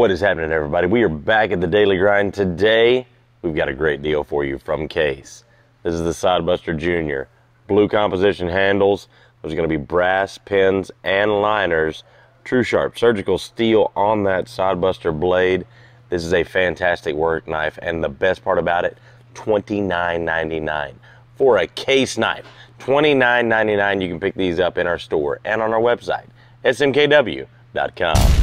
What is happening, everybody? We are back at the Daily Grind. Today, we've got a great deal for you from Case. This is the Sod Buster Jr. Blue composition handles. There's going to be brass pins and liners. Tru-Sharp surgical steel on that Sod Buster blade. This is a fantastic work knife, and the best part about it, $29.99 for a Case knife. $29.99. You can pick these up in our store and on our website, smkw.com.